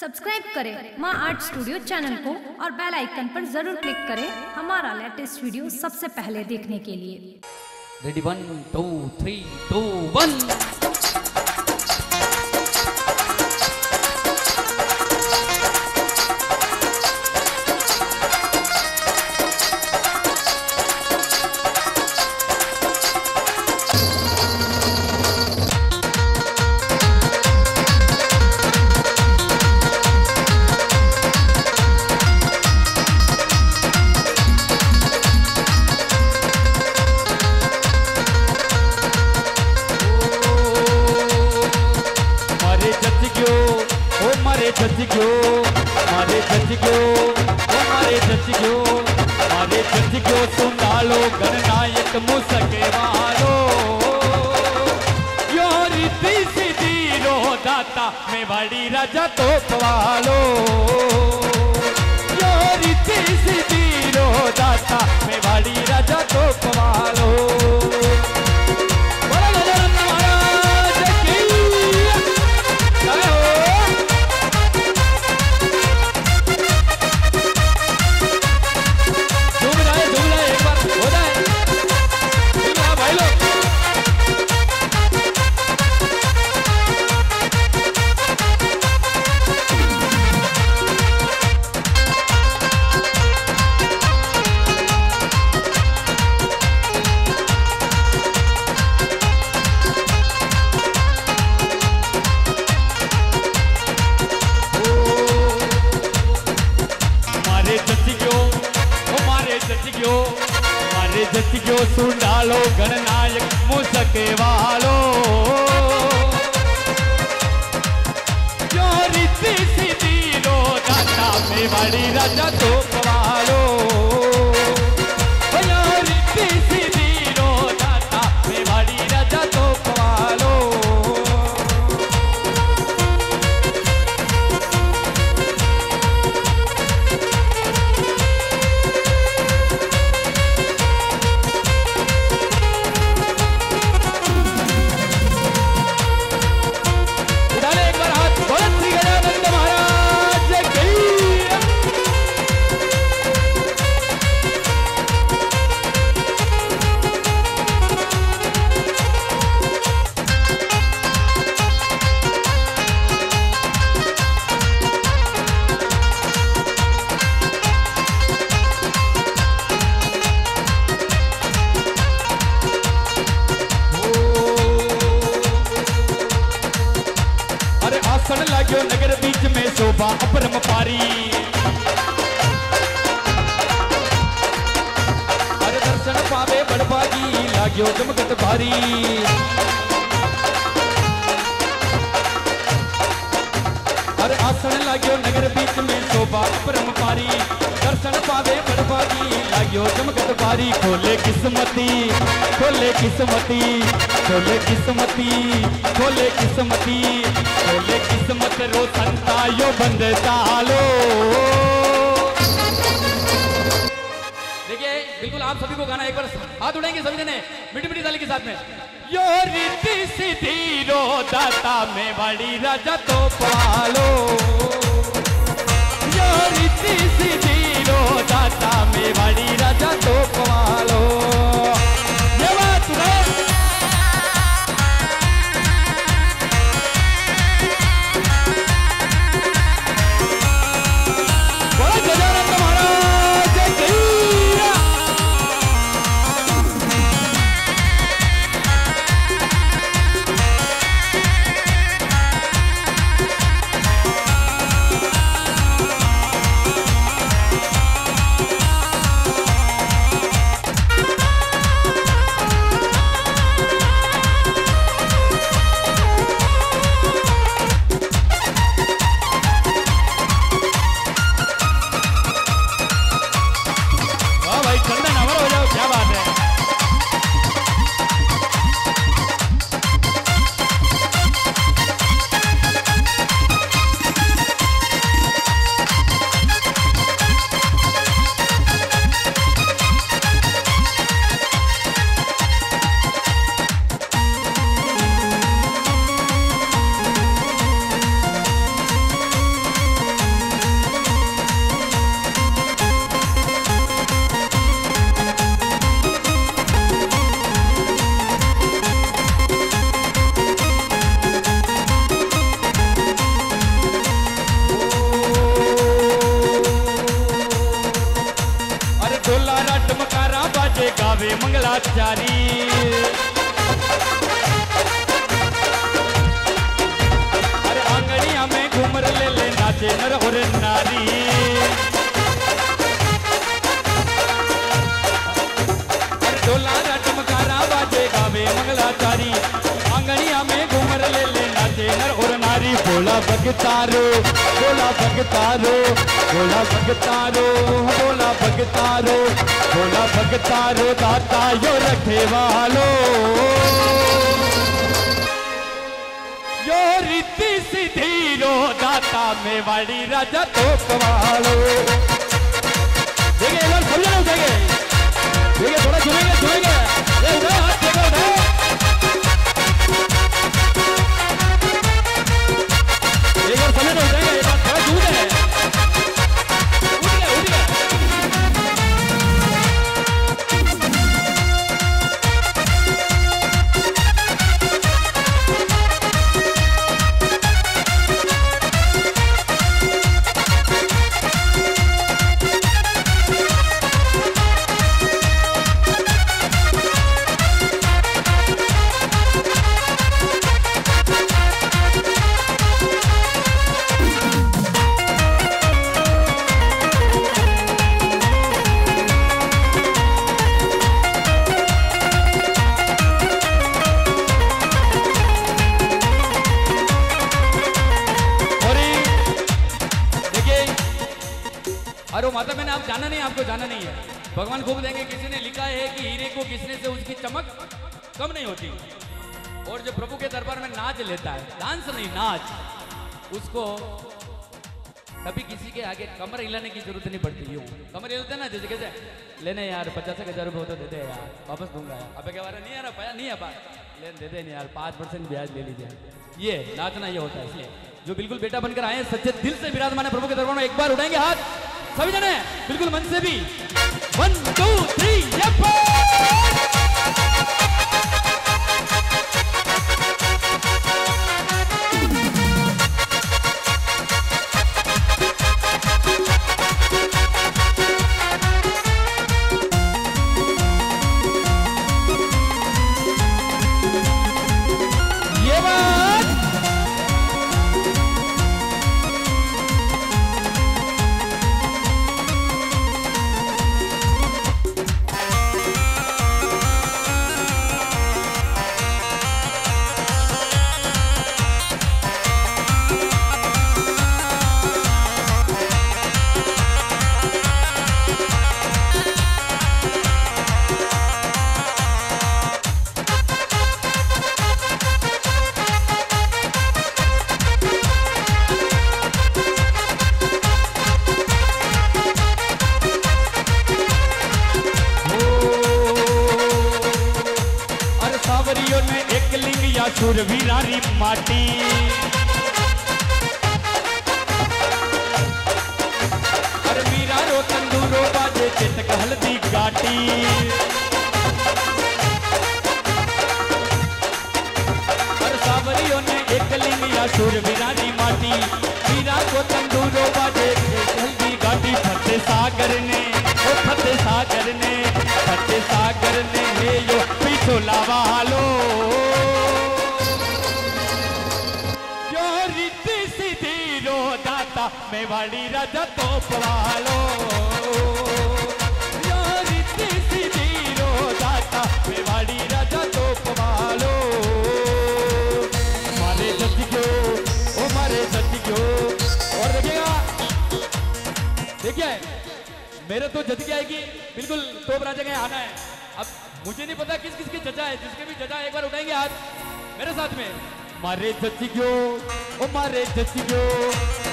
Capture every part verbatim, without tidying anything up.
Subscribe करें माँ art studio channel को और बेल आइकन पर जरूर क्लिक करें हमारा लेटेस्ट वीडियो सबसे पहले देखने के लिए। Ready one two three two one. मेवाड़ी राजा तोप वाला यो रीति सीधी रो दाता मेवाड़ी राजा तोप वाला। सुनालो गणनायक मुसके वालो जो रीति सीधी रो दाता मेवाड़ी राजा तोप वालो जो रीति सीधी रो दाता मेवाड़ी राजा तोप वालो। नगर बीच में शोभा अपरम पारी हर दर्शन पावे बड़भागी लाग्यो जमगत भारी हर आसन लाग्यो नगर बीच में शोभा अपरम पारी दर्शन पावे बड़भागी लाग्यो जमगत भारी। खोले किस्मती खोले किस्मती खोले किस्मती खोले किस्मती खोले किस्मत रो संतायो बंद तालो। देखिए बिल्कुल आप सभी को गाना एक बार हाथ उड़ेंगे सभी जने मिठी मिठी ताली के साथ में। यो रीति सीधी रो दाता मेवाड़ी राजा तोप वाला यो रीति सीधी रो दाता मेवाड़ी राजा तोप वाला। आवे मंगलाचारी। घूमर ले ले नाचे नर और नारी, डोला चमकारा बाजे गावे मंगलाचारी। आंगनिया में घूमर ले ले नाचे नर और नारी। बोला भगतारो बोला भगतारो बोला भगतारो बोला भगतारो बोला भगतारो दाता यो रखे वालो। यो रीति सीधी रो दाता मेवाड़ी राजा तोप वाला। देखे लोग समझ रहे देखे देखे थोड़ा सुनेंगे सुनेंगे एक बार समझ रहे देखे। माता मैंने आप जाना नहीं, आपको जाना नहीं है। भगवान खूब देंगे। किसी ने लिखा है कि हीरे को घिसने से उसकी चमक कम नहीं होती, और जो प्रभु के दरबार में नाच लेता है, डांस नहीं नाच, उसको कभी किसी के आगे कमर हिलाने की जरूरत नहीं पड़ती। यूं कमर हिलते ना जैसे कैसे लेने यार पचास हजार रुपये होता देते यार वापस दूंगा यार अब क्या बारे नहीं यार पाया नहीं अब लेने देते नहीं यार पाँच परसेंट ब्याज ले लीजिए। ये नाचना ये होता है। इसलिए जो बिल्कुल बेटा बनकर आए सच्चे दिल से विराजमान है प्रभु के दरबार में, एक बार उठाएंगे हाथ सभी जने बिल्कुल मन से भी। वन टू थ्री सुरवीरारी माटी, अरे मीरा रो तंदूरो बाजे चेतक हल्दी गाटी। अरे सावरियों ने एक लिंगिया सुरवीरारी माटी, मीरा को तंदूरो बाजे चेतक हल्दी गाटी। फते सागर ने ओ फते सागर ने फते सागर ने हे यो पीछो लावा हालो। मेवाड़ी राजा तोप वाला, यारी तीसी जीरो दाता मेवाड़ी राजा तोप वाला। मारे सतियो ओ मारे सतियो और देखिएगा देखिए मेरे तो जज क्या है कि बिल्कुल तोप राजा के आना है। अब मुझे नहीं पता किस किस की जजा है, जिसके भी जजा एक बार उठाएंगे हाथ मेरे साथ में। मारे सतियो ओ मारे सतियो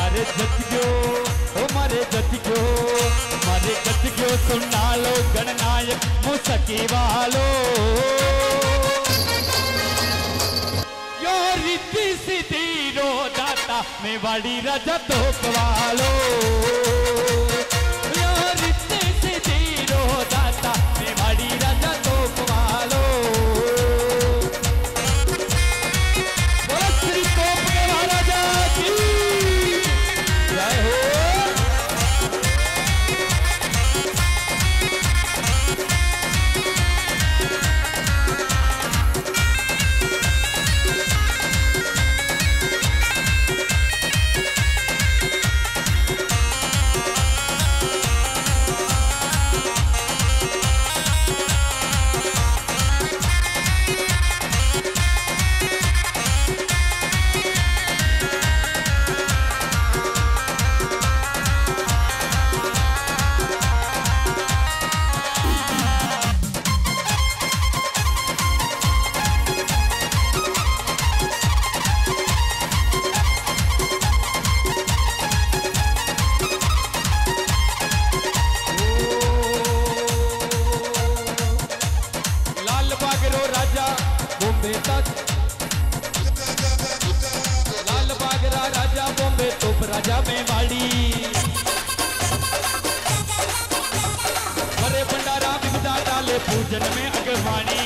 मारे जतियो ओ मारे जतियो मारे जतियो सुना लो गणनायक मुसकी वालो। यो रीति सीधी रो दाता मेवाड़ी राजा तोप वालो, यो रीति सीधी रो दाता मेवाड़ी राजा तोप वालो। तोप राजा मेवाड़ी, भरे भंडारा विपदा डाले पूजन में अगवाणी।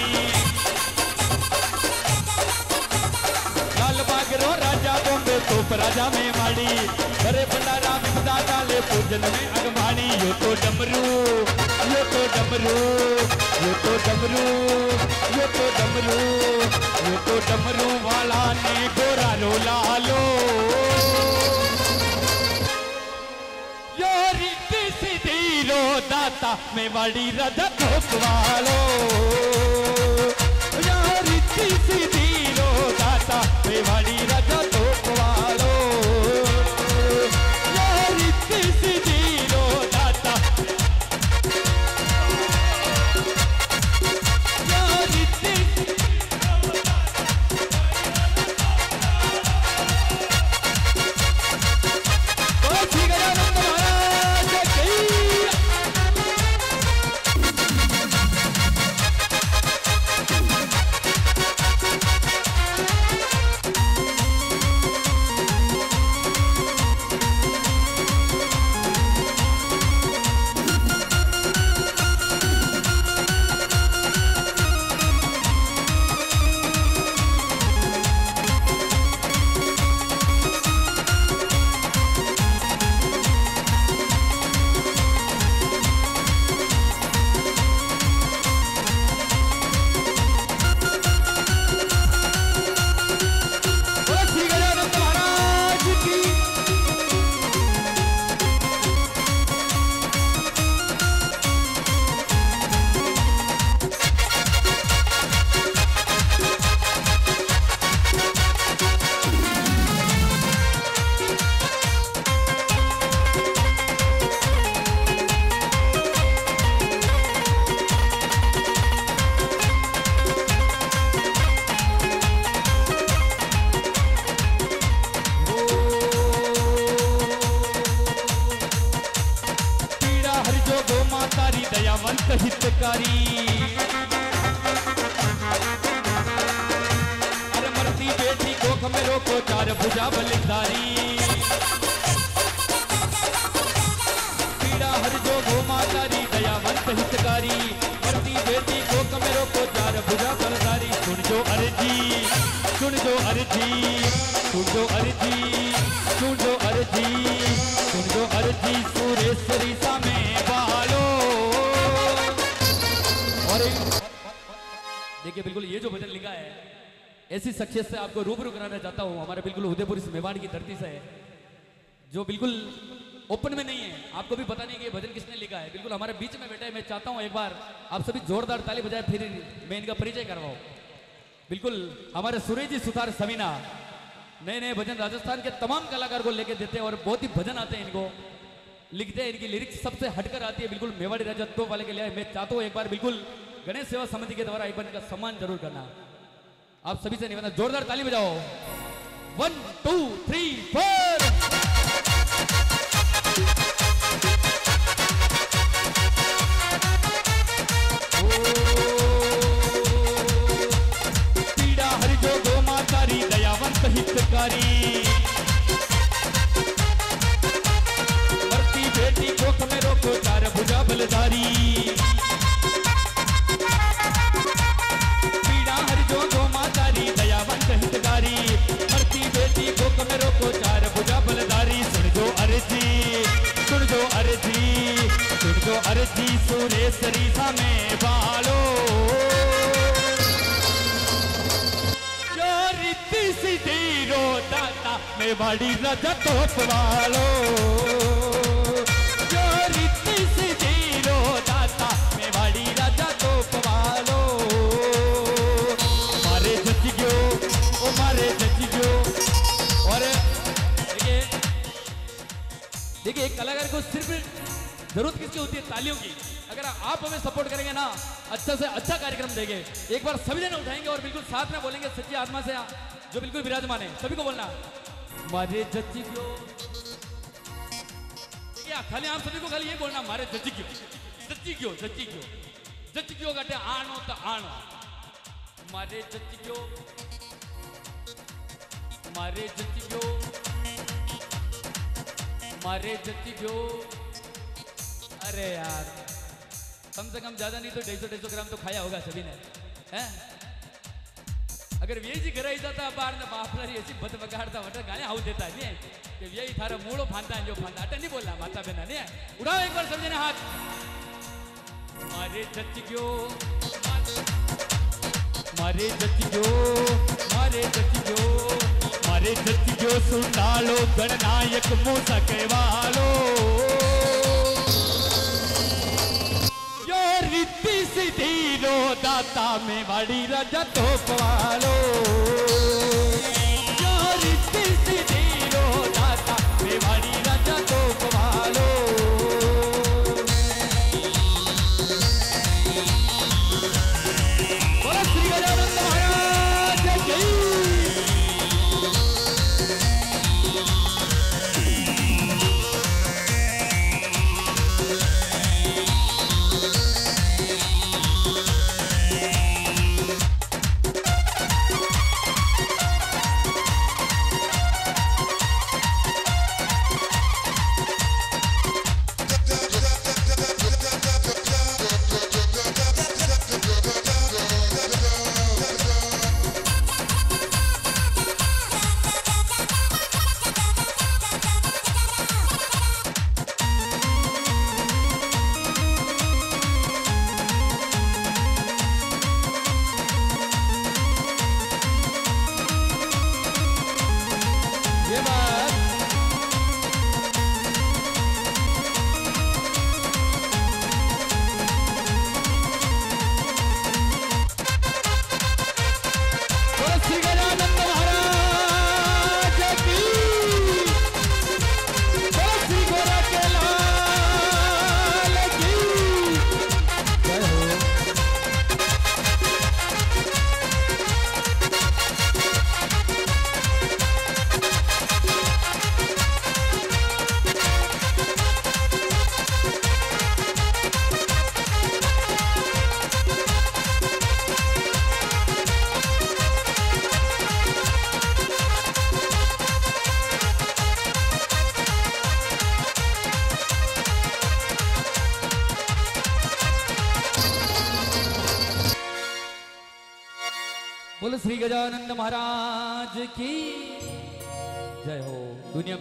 लाल बागरो राजा बॉम्बे तोप राजा मेवाड़ी, भरे भंडारा विपदा डाले पूजन में अगवाणी। यो तो डमरू यो तो डमरू यो तो डमरू यो तो डमरू यो तो डमरू वाला ने गोरा रोला लो। मेवाड़ी राजा तोप वालो, यारी तीसी दीलो दाता मेवाड़ी राजा तोप वालो, यारी तीसी दीलो दाता, यारी तीसी दीलो दाता। ओ ठीक है यार, दयावंत हितकारी। अरे मरती बेटी गोख में रोको चार भुजा बलिदारी। पीड़ा हर जो गो मातारी दयावंत हितकारी, मरती बेटी गोख में रोको चार भुजा बलिदारी। सुन जो अर्जी सुन जो अर्जी सुन जो अर्जी सुन जो अर्जी सुन जो अर्जी सुरेश्वरी सा में बालो। देखिए बिल्कुल ये जो भजन लिखा है, ऐसी शख्सियत से आपको रूबरू कराना चाहता हूँ। हमारे बिल्कुल उदयपुर इस मेवाड़ की धरती से है, जो बिल्कुल ओपन में नहीं है, आपको भी पता नहीं कि भजन किसने लिखा है। बिल्कुल हमारे बीच में बैठा है। मैं चाहता हूँ एक बार आप सभी जोरदार ताली बजाए, फिर मैं इनका परिचय करवाऊँ। बिल्कुल हमारे सुरेश जी सुतार समीना नए नए भजन राजस्थान के तमाम कलाकार को लेकर देते हैं और बहुत ही भजन आते हैं, इनको लिखते हैं, इनकी लिरिक्स सबसे हटकर आती है। बिल्कुल मेवाड़ी राजा तोप वाले के लिए मैं चाहता हूँ एक बार बिल्कुल गणेश सेवा समिति के द्वारा एक बार इनका सम्मान जरूर करना। आप सभी से निवेदन, जोरदार ताली बजाओ। One two three four. सरीसा में बालो जो रीति सीधी रोता था मेवाड़ी राजा तोप वालो, जो रीति सीधी रोता था मेवाड़ी राजा तोप वालो। मारे जच गयो ओ मारे जच गयो। और देखिए देखिए एक कलाकार को सिर्फ जरूरत किसकी होती है, तालियों की। अगर आप हमें सपोर्ट करेंगे ना, अच्छा से अच्छा कार्यक्रम देंगे, एक बार सभी जन उठाएंगे और बिल्कुल साथ में बोलेंगे सच्ची आत्मा से, जो बिल्कुल विराजमान है, सभी को बोलना मारे जच्ची क्यों। खाली आप सभी को खाली ये बोलना मारे जच्ची क्यों जच्ची क्यों जच्ची क्यों जच्ची क्यों कहते आणो तो आणो मारे जच्ची क्यों मारे जच्ची क्यों मारे जती गयो। अरे यार कम से कम ज्यादा नहीं तो डेढ़ सौ डेढ़ सौ ग्राम तो खाया होगा सभी ने हैं। अगर वेज घराई जाता बार ने बापलारी ऐसी बत बगाड़ता वटर गाने आउ देता नहीं है कि यही थारा मूड़ो फांदा जो फांदा अट नहीं बोलना माता बहना नहीं है। उड़ाओ एक बार समझे ना हाथ। मारे जती गयो मारे जती गयो मारे जती गयो मारे जति जो सुनालो गणनायक मूसा कहवालो। यो रीति सीधी रो दाता मेवाड़ी राजा तोप वालो। यो रीति सीधी रो दाता मेवाड़ी राजा तोप वालो। बोलो श्री गजानंद महाराज की जय हो। दुनिया